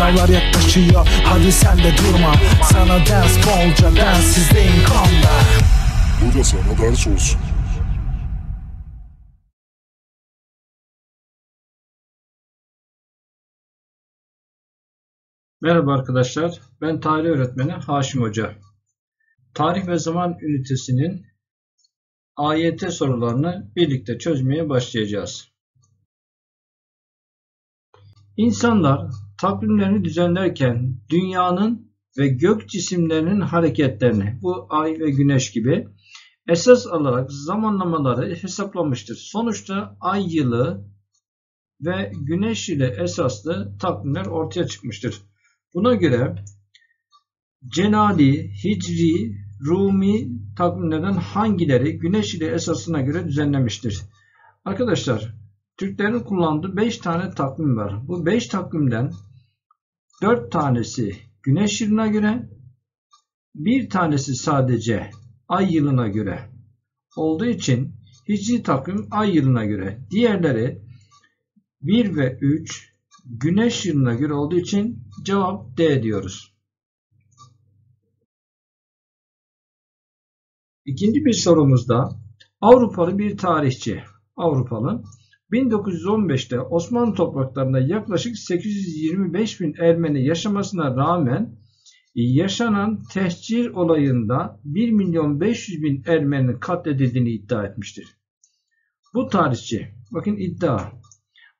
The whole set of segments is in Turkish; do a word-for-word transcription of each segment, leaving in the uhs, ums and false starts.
Sınavlar yaklaşıyor, hadi sen de durma. Sana ders bolca, densiz de inkamda. Bu da sana ders olsun. Merhaba arkadaşlar, ben tarih öğretmeni Haşim Hoca. Tarih ve zaman ünitesinin A Y T sorularını birlikte çözmeye başlayacağız. İnsanlar takvimlerini düzenlerken dünyanın ve gök cisimlerinin hareketlerini, bu ay ve güneş gibi, esas alarak zamanlamaları hesaplamıştır. Sonuçta ay yılı ve güneş ile esaslı takvimler ortaya çıkmıştır. Buna göre Cenâdi, Hicri, Rumi takvimlerden hangileri güneş ile esasına göre düzenlemiştir? Arkadaşlar, Türklerin kullandığı beş tane takvim var. Bu beş takvimden dört tanesi güneş yılına göre, bir tanesi sadece ay yılına göre olduğu için Hicri takvim ay yılına göre. Diğerleri bir ve üç güneş yılına göre olduğu için cevap D diyoruz. İkinci bir sorumuzda Avrupalı bir tarihçi, Avrupalı, bin dokuz yüz on beş'te Osmanlı topraklarında yaklaşık sekiz yüz yirmi beş bin Ermeni yaşamasına rağmen yaşanan tehcir olayında bir milyon beş yüz bin Ermeni'nin katledildiğini iddia etmiştir. Bu tarihçi, bakın iddia,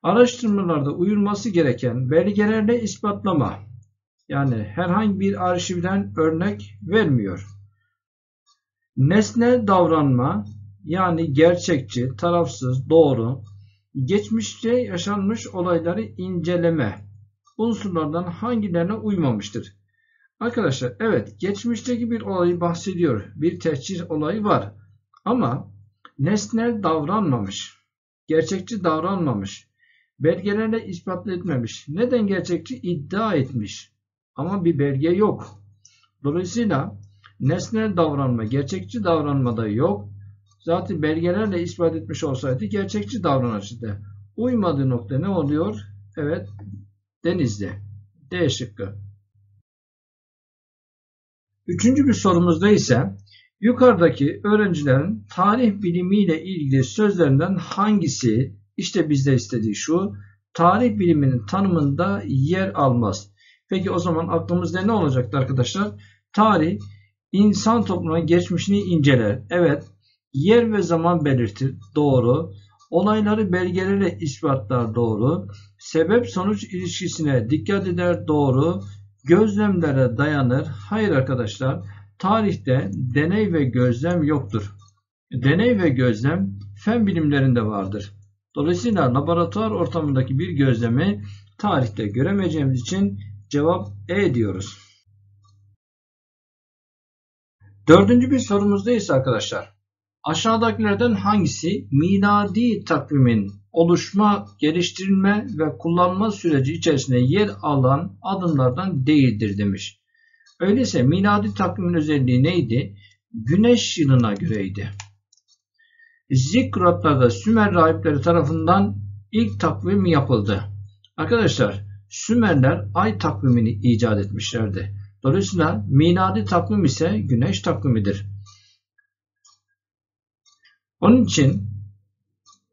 araştırmalarda uyulması gereken belgelerle ispatlama, yani herhangi bir arşivden örnek vermiyor. Nesne davranma, yani gerçekçi, tarafsız, doğru, geçmişte yaşanmış olayları inceleme unsurlardan hangilerine uymamıştır? Arkadaşlar, evet, geçmişteki bir olayı bahsediyor. Bir tehcir olayı var ama nesnel davranmamış, gerçekçi davranmamış, belgelerle ispatlı etmemiş. Neden gerçekçi? İddia etmiş ama bir belge yok. Dolayısıyla nesnel davranma, gerçekçi davranma da yok. Zaten belgelerle ispat etmiş olsaydı gerçekçi davranıştı. Uymadığı nokta ne oluyor? Evet, Denizli. D şıkkı. Üçüncü bir sorumuzda ise yukarıdaki öğrencilerin tarih bilimiyle ilgili sözlerinden hangisi, İşte bizde istediği şu, tarih biliminin tanımında yer almaz. Peki o zaman aklımızda ne olacaktı arkadaşlar? Tarih, insan toplumunun geçmişini inceler. Evet. Yer ve zaman belirtir. Doğru. Olayları belgelerle ispatlar. Doğru. Sebep-sonuç ilişkisine dikkat eder. Doğru. Gözlemlere dayanır. Hayır arkadaşlar. Tarihte deney ve gözlem yoktur. Deney ve gözlem fen bilimlerinde vardır. Dolayısıyla laboratuvar ortamındaki bir gözlemi tarihte göremeyeceğimiz için cevap E diyoruz. Dördüncü bir sorumuzda ise arkadaşlar, aşağıdakilerden hangisi miladi takvimin oluşma, geliştirilme ve kullanma süreci içerisinde yer alan adımlardan değildir demiş. Öyleyse miladi takvimin özelliği neydi? Güneş yılına göreydi. Zikkuratlarda Sümer rahipleri tarafından ilk takvim yapıldı. Arkadaşlar, Sümerler ay takvimini icat etmişlerdi. Dolayısıyla miladi takvim ise güneş takvimidir. Onun için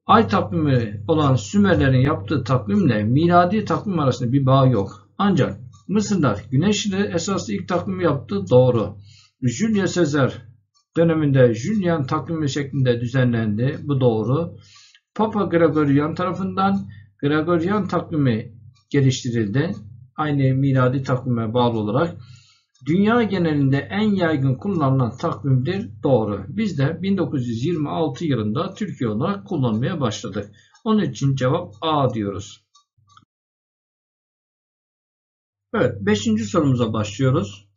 ay takvimi olan Sümerlerin yaptığı takvimle miladi takvim arasında bir bağ yok. Ancak Mısırlar güneş ile esaslı ilk takvimi yaptı, doğru. Julius Caesar döneminde Julian takvimi şeklinde düzenlendi. Bu doğru. Papa Gregorian tarafından Gregorian takvimi geliştirildi. Aynı miladi takvime bağlı olarak. Dünya genelinde en yaygın kullanılan takvimdir. Doğru. Biz de bin dokuz yüz yirmi altı yılında Türkiye olarak kullanmaya başladık. Onun için cevap A diyoruz. Evet. Beşinci sorumuza başlıyoruz.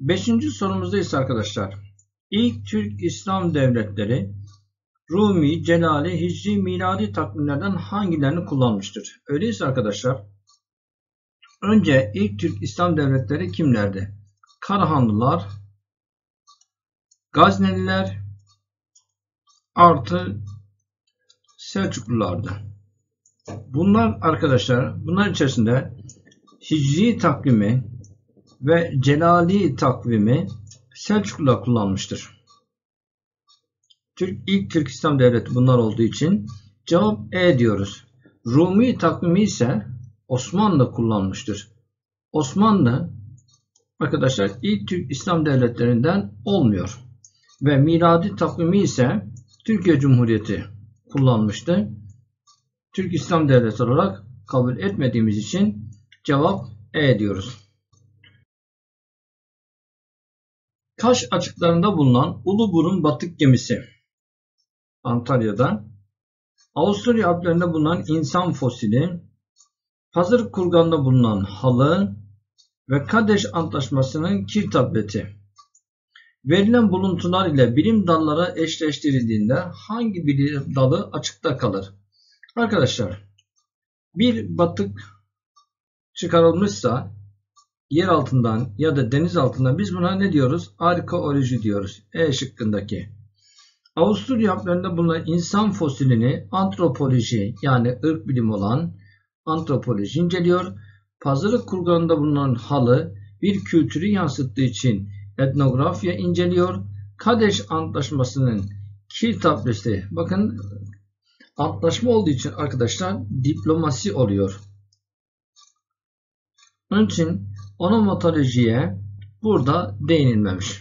Beşinci sorumuzda ise arkadaşlar, İlk Türk İslam devletleri Rumi, Celali, Hicri, miladi takvimlerden hangilerini kullanmıştır? Öyleyse arkadaşlar, önce ilk Türk İslam devletleri kimlerdi? Karahanlılar, Gazneliler artı Selçuklulardı. Bunlar arkadaşlar, bunlar içerisinde Hicri takvimi ve Celali takvimi Selçuklular kullanmıştır. Türk, ilk Türk İslam Devleti bunlar olduğu için cevap E diyoruz. Rumi takvimi ise Osmanlı kullanmıştır. Osmanlı arkadaşlar ilk Türk İslam devletlerinden olmuyor. Ve miladi takvimi ise Türkiye Cumhuriyeti kullanmıştı. Türk İslam Devleti olarak kabul etmediğimiz için cevap E diyoruz. Kaş açıklarında bulunan Uluburun batık gemisi Antalya'da, Avusturya Alplerinde bulunan insan fosili, Pazır Kurgan'da bulunan halı ve Kadeş Antlaşması'nın kir tableti. Verilen buluntular ile bilim dallara eşleştirildiğinde hangi bilim dalı açıkta kalır? Arkadaşlar bir batık çıkarılmışsa yer altından ya da deniz altından biz buna ne diyoruz? Arkeoloji diyoruz. E şıkkındaki. Avusturya Alplerinde bulunan insan fosilini antropoloji yani ırk bilimi olan antropoloji inceliyor. Pazarı Kurgan'da bulunan halı bir kültürü yansıttığı için etnografya inceliyor. Kadeş Antlaşması'nın kil tablesi. Bakın antlaşma olduğu için arkadaşlar diplomasi oluyor. Onun için onomatolojiye burada değinilmemiş.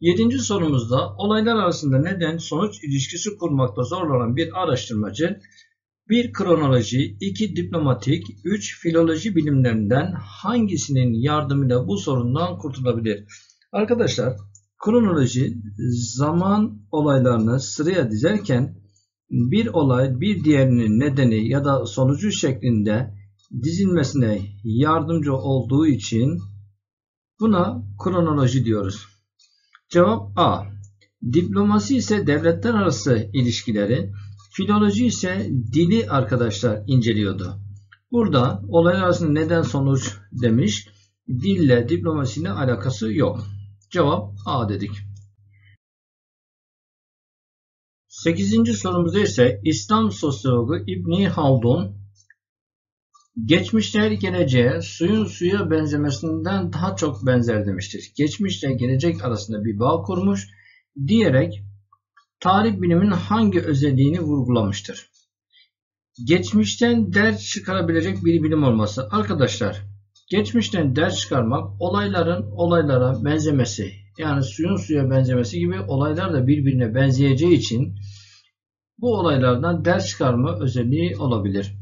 Yedinci sorumuzda olaylar arasında neden sonuç ilişkisi kurmakta zorlanan bir araştırmacı bir kronoloji, iki diplomatik, üç filoloji bilimlerinden hangisinin yardımıyla bu sorundan kurtulabilir? Arkadaşlar kronoloji zaman olaylarını sıraya dizerken bir olay bir diğerinin nedeni ya da sonucu şeklinde dizilmesine yardımcı olduğu için buna kronoloji diyoruz. Cevap A. Diplomasi ise devletler arası ilişkileri, filoloji ise dili arkadaşlar inceliyordu. Burada olaylar arasında neden sonuç demiş. Dille diplomasinin alakası yok. Cevap A dedik. sekizinci sorumuzda ise İslam sosyologu İbni Haldun geçmişler geleceğe suyun suya benzemesinden daha çok benzer demiştir. Geçmişle gelecek arasında bir bağ kurmuş diyerek tarih bilimin hangi özelliğini vurgulamıştır? Geçmişten ders çıkarabilecek bir bilim olması. Arkadaşlar geçmişten ders çıkarmak olayların olaylara benzemesi yani suyun suya benzemesi gibi olaylar da birbirine benzeyeceği için bu olaylardan ders çıkarma özelliği olabilir.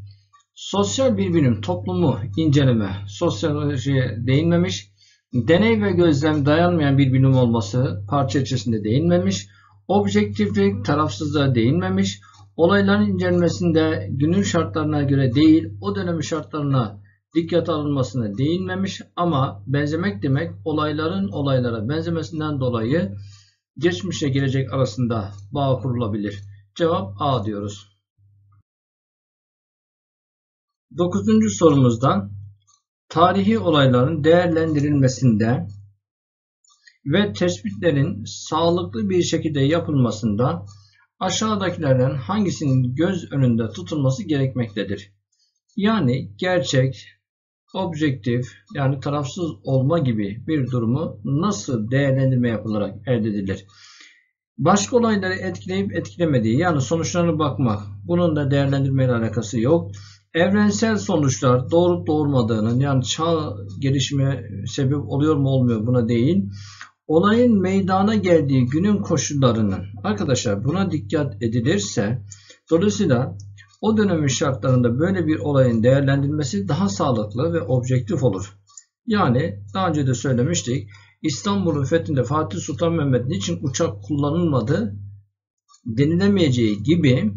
Sosyal bir bilim toplumu inceleme, sosyolojiye değinmemiş, deney ve gözlem dayanmayan bir bilim olması parçacısında değinmemiş, objektiflik tarafsızlığa değinmemiş, olayların incelenmesinde günün şartlarına göre değil o dönemin şartlarına dikkate alınmasına değinmemiş ama benzemek demek olayların olaylara benzemesinden dolayı geçmişle gelecek arasında bağ kurulabilir. Cevap A diyoruz. Dokuzuncu sorumuzdan tarihi olayların değerlendirilmesinde ve tespitlerin sağlıklı bir şekilde yapılmasında aşağıdakilerden hangisinin göz önünde tutulması gerekmektedir? Yani gerçek, objektif yani tarafsız olma gibi bir durumu nasıl değerlendirme yapılarak elde edilir? Başka olayları etkileyip etkilemediği yani sonuçlarına bakmak bunun da değerlendirmeyle alakası yok. Evrensel sonuçlar doğurup doğurmadığının yani çağ gelişime sebep oluyor mu olmuyor buna değil. Olayın meydana geldiği günün koşullarının arkadaşlar buna dikkat edilirse dolayısıyla o dönemin şartlarında böyle bir olayın değerlendirilmesi daha sağlıklı ve objektif olur. Yani daha önce de söylemiştik İstanbul'un fethinde Fatih Sultan Mehmet niçin uçak kullanılmadı denilemeyeceği gibi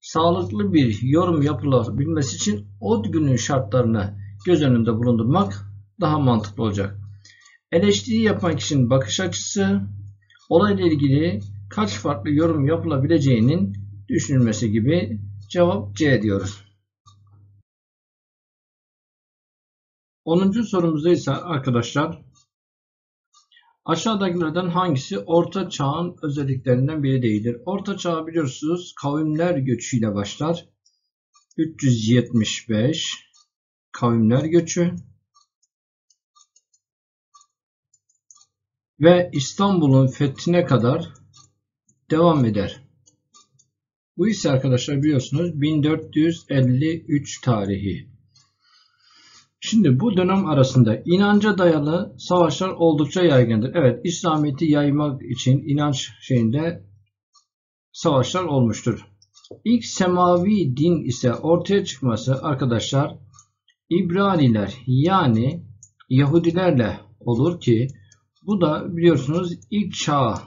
sağlıklı bir yorum yapılabilmesi için o günün şartlarını göz önünde bulundurmak daha mantıklı olacak. Eleştiri yapan kişinin bakış açısı, olayla ilgili kaç farklı yorum yapılabileceğinin düşünülmesi gibi cevap C diyoruz. onuncu sorumuzda ise arkadaşlar aşağıdakilerden hangisi Orta Çağ'ın özelliklerinden biri değildir? Orta Çağ biliyorsunuz kavimler göçüyle başlar üç yüz yetmiş beş kavimler göçü ve İstanbul'un fethine kadar devam eder. Bu ise arkadaşlar biliyorsunuz bin dört yüz elli üç tarihi. Şimdi bu dönem arasında inanca dayalı savaşlar oldukça yaygındır. Evet, İslamiyet'i yaymak için inanç şeyinde savaşlar olmuştur. İlk semavi din ise ortaya çıkması arkadaşlar İbraniler yani Yahudilerle olur ki bu da biliyorsunuz ilk çağ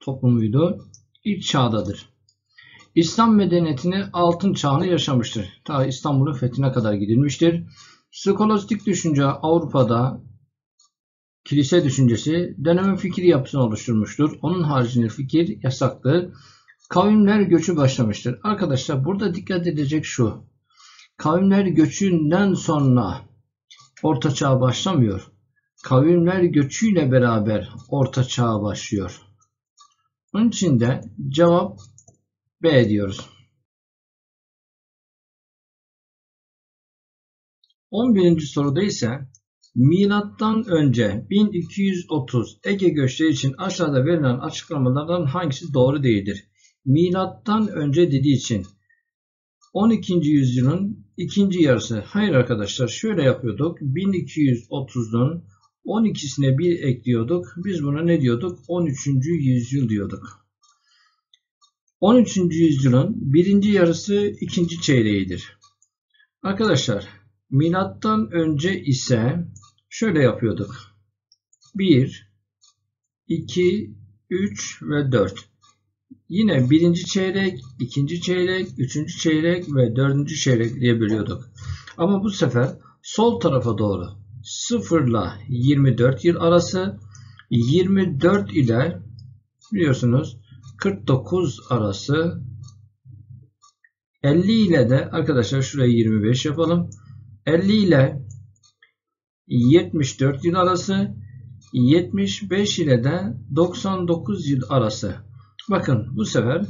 toplumuydu. İlk çağdadır. İslam medeniyetini altın çağını yaşamıştır. Ta İstanbul'un fethine kadar gidilmiştir. Skolastik düşünce Avrupa'da kilise düşüncesi dönemin fikir yapısını oluşturmuştur. Onun haricinde fikir yasaktır. Kavimler göçü başlamıştır. Arkadaşlar burada dikkat edilecek şu. Kavimler göçünden sonra Orta Çağ başlamıyor. Kavimler göçüyle beraber Orta Çağ başlıyor. Bunun için de cevap B diyoruz. on birinci soruda ise milattan önce bin iki yüz otuz Ege göçleri için aşağıda verilen açıklamalardan hangisi doğru değildir? Milattan önce dediği için on ikinci yüzyılın ikinci yarısı. Hayır arkadaşlar, şöyle yapıyorduk. bin iki yüz otuzun on ikisine bir ekliyorduk. Biz buna ne diyorduk? on üçüncü yüzyıl diyorduk. on üçüncü yüzyılın birinci yarısı ikinci çeyreğidir. Arkadaşlar milattan önce ise şöyle yapıyorduk. bir, iki, üç ve dört. Yine birinci çeyrek, ikinci çeyrek, üçüncü çeyrek ve dördüncü çeyrek diye bölüyorduk. Ama bu sefer sol tarafa doğru sıfır ile yirmi dört yıl arası, yirmi dört ile biliyorsunuz kırk dokuz arası, elli ile de arkadaşlar şuraya yirmi beş yapalım. elli ile yetmiş dört yıl arası, yetmiş beş ile de doksan dokuz yıl arası. Bakın bu sefer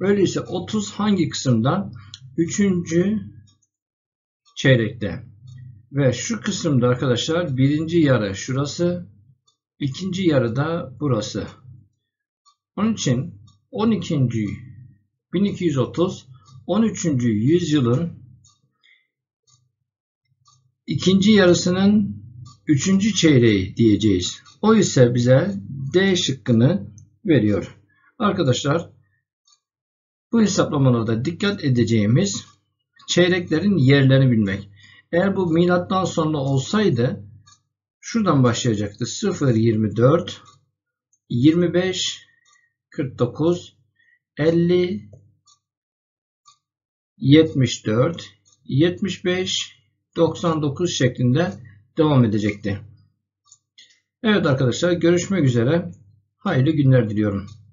öyleyse otuz hangi kısımdan? üçüncü çeyrekte. Ve şu kısımda arkadaşlar birinci yarı şurası, ikinci yarı da burası. Onun için on ikinci bin iki yüz otuz on üçüncü yüzyılın ikinci yarısının üçüncü çeyreği diyeceğiz. O ise bize D şıkkını veriyor. Arkadaşlar bu hesaplamalarda dikkat edeceğimiz çeyreklerin yerlerini bilmek. Eğer bu milattan sonra olsaydı şuradan başlayacaktı. sıfır, yirmi dört, yirmi beş, kırk dokuz, elli, yetmiş dört, yetmiş beş, doksan dokuz şeklinde devam edecekti. Evet arkadaşlar, görüşmek üzere. Hayırlı günler diliyorum.